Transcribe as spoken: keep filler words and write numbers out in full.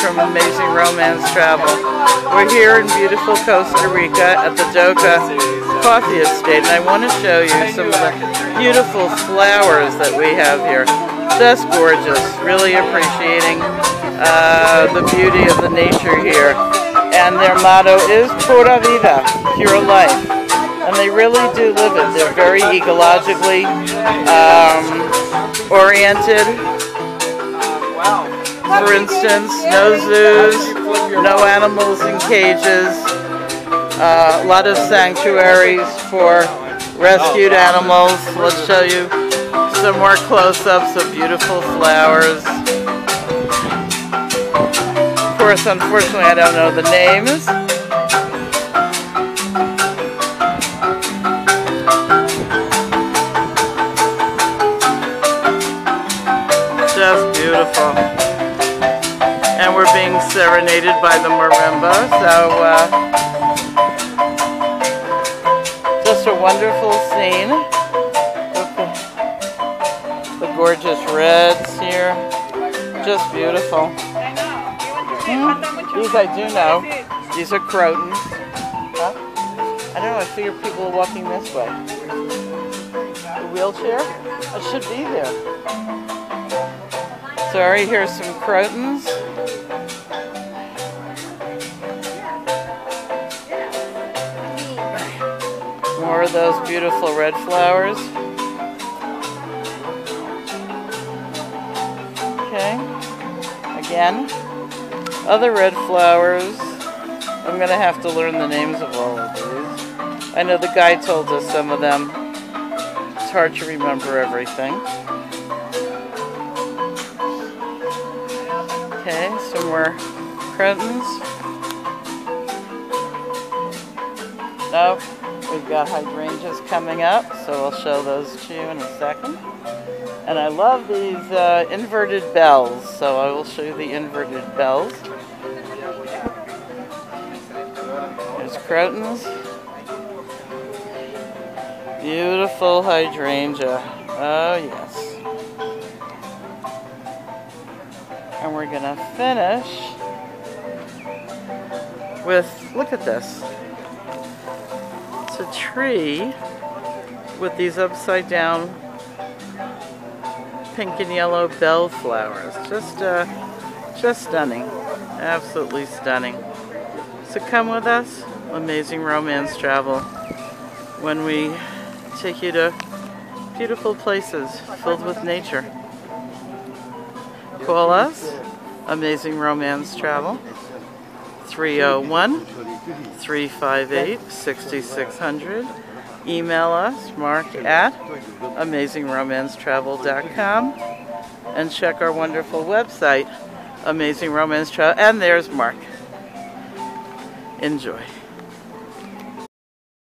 from Amazing Romance Travel. We're here in beautiful Costa Rica at the Doka Coffee Estate, and I want to show you some of the beautiful flowers that we have here. Just gorgeous, really appreciating uh, the beauty of the nature here. And their motto is Pura Vida, pure life. And they really do live it. They're very ecologically um, oriented. For instance, no zoos, no animals in cages, uh, a lot of sanctuaries for rescued animals. Let's show you some more close-ups of beautiful flowers. Of course, unfortunately, I don't know the names. Just beautiful. And we're being serenaded by the marimba, so uh, just a wonderful scene. The, the gorgeous reds here, just beautiful. Mm. These I do know. These are crotons. Huh? I don't know, I figure people are walking this way. The wheelchair? It should be there. So right here are some crotons. More of those beautiful red flowers. Okay, again, other red flowers. I'm going to have to learn the names of all of these. I know the guy told us some of them. It's hard to remember everything. Okay, some more crotons. Nope, we've got hydrangeas coming up, so I'll show those to you in a second. And I love these uh, inverted bells, so I will show you the inverted bells. There's crotons. Beautiful hydrangea. Oh, yes. And we're gonna finish with, look at this, it's a tree with these upside down pink and yellow bell flowers. Just uh, just stunning, absolutely stunning. So come with us, Amazing Romance Travel, when we take you to beautiful places filled with nature. Call us, Amazing Romance Travel, three oh one, three five eight, six six zero zero. Email us, Mark at amazing romance travel dot com, and check our wonderful website, Amazing Romance Travel. And there's Mark. Enjoy.